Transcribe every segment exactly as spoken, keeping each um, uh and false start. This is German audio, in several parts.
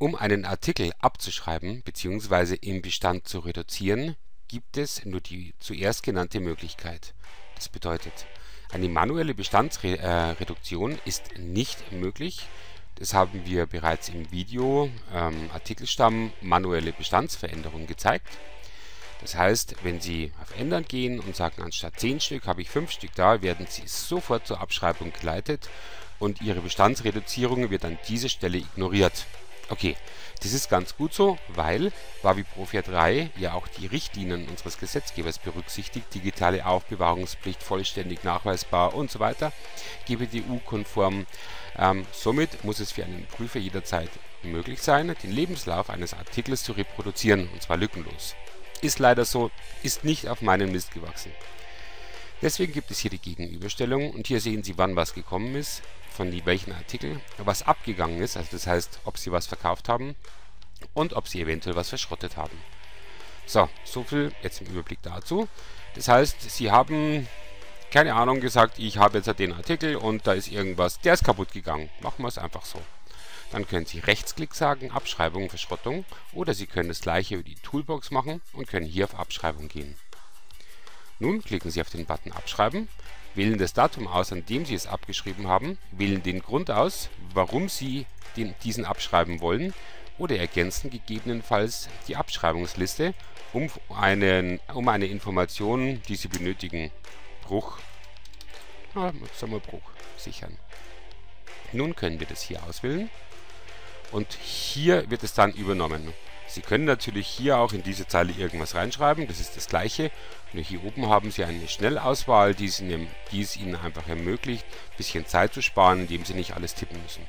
Um einen Artikel abzuschreiben bzw. im Bestand zu reduzieren, gibt es nur die zuerst genannte Möglichkeit. Das bedeutet, eine manuelle Bestandsreduktion ist nicht möglich. Das haben wir bereits im Video ähm, Artikelstamm manuelle Bestandsveränderung gezeigt. Das heißt, wenn Sie auf Ändern gehen und sagen, anstatt zehn Stück habe ich fünf Stück da, werden Sie sofort zur Abschreibung geleitet und Ihre Bestandsreduzierung wird an dieser Stelle ignoriert. Okay, das ist ganz gut so, weil WaWi-Profi drei ja auch die Richtlinien unseres Gesetzgebers berücksichtigt, digitale Aufbewahrungspflicht, vollständig nachweisbar und so weiter, G D P D U-konform. Ähm, somit muss es für einen Prüfer jederzeit möglich sein, den Lebenslauf eines Artikels zu reproduzieren, und zwar lückenlos. Ist leider so, ist nicht auf meinen Mist gewachsen. Deswegen gibt es hier die Gegenüberstellung und hier sehen Sie, wann was gekommen ist, von welchen Artikel, was abgegangen ist, also das heißt, ob Sie was verkauft haben und ob Sie eventuell was verschrottet haben. So, soviel jetzt im Überblick dazu. Das heißt, Sie haben, keine Ahnung, gesagt, ich habe jetzt den Artikel und da ist irgendwas, der ist kaputt gegangen. Machen wir es einfach so. Dann können Sie Rechtsklick sagen, Abschreibung, Verschrottung, oder Sie können das gleiche über die Toolbox machen und können hier auf Abschreibung gehen. Nun klicken Sie auf den Button Abschreiben, wählen das Datum aus, an dem Sie es abgeschrieben haben, wählen den Grund aus, warum Sie den, diesen abschreiben wollen, oder ergänzen gegebenenfalls die Abschreibungsliste um, einen, um eine Information, die Sie benötigen, Bruch, ah, sagen wir Bruch, sichern. Nun können wir das hier auswählen und hier wird es dann übernommen. Sie können natürlich hier auch in diese Zeile irgendwas reinschreiben, das ist das gleiche. Nur hier oben haben Sie eine Schnellauswahl, die es Ihnen, die es Ihnen einfach ermöglicht, ein bisschen Zeit zu sparen, indem Sie nicht alles tippen müssen.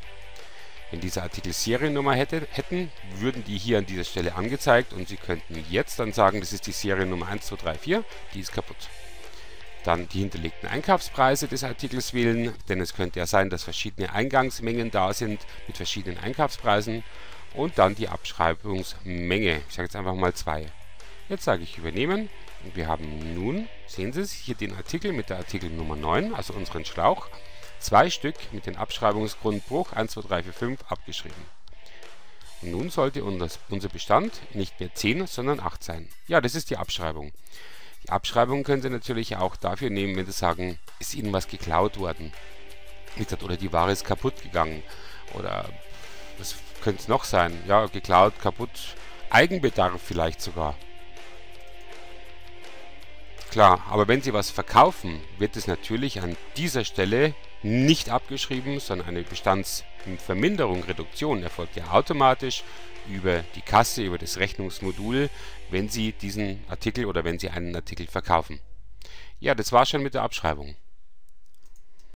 Wenn diese Artikel Seriennummer hätte, hätten, würden die hier an dieser Stelle angezeigt und Sie könnten jetzt dann sagen, das ist die Seriennummer eins zwei drei vier, die ist kaputt. Dann die hinterlegten Einkaufspreise des Artikels wählen, denn es könnte ja sein, dass verschiedene Eingangsmengen da sind mit verschiedenen Einkaufspreisen. Und dann die Abschreibungsmenge. Ich sage jetzt einfach mal zwei. Jetzt sage ich übernehmen. Und wir haben nun, sehen Sie es, hier den Artikel mit der Artikelnummer neun, also unseren Schlauch. Zwei Stück mit dem Abschreibungsgrundbruch eins zwei drei vier fünf abgeschrieben. Und nun sollte unser Bestand nicht mehr zehn, sondern acht sein. Ja, das ist die Abschreibung. Die Abschreibung können Sie natürlich auch dafür nehmen, wenn Sie sagen, ist Ihnen was geklaut worden. Wie gesagt, oder die Ware ist kaputt gegangen. Oder was könnte es noch sein? Ja, geklaut, kaputt, Eigenbedarf vielleicht sogar. Klar, aber wenn Sie was verkaufen, wird es natürlich an dieser Stelle nicht abgeschrieben, sondern eine Bestandsverminderung, Reduktion erfolgt ja automatisch über die Kasse, über das Rechnungsmodul, wenn Sie diesen Artikel oder wenn Sie einen Artikel verkaufen. Ja, das war schon mit der Abschreibung.